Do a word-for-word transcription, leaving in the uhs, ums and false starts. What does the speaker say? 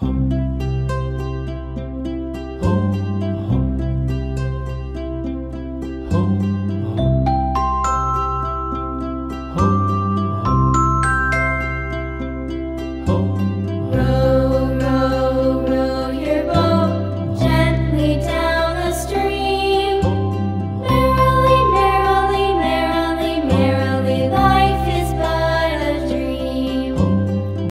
hum, hum, hum, hum.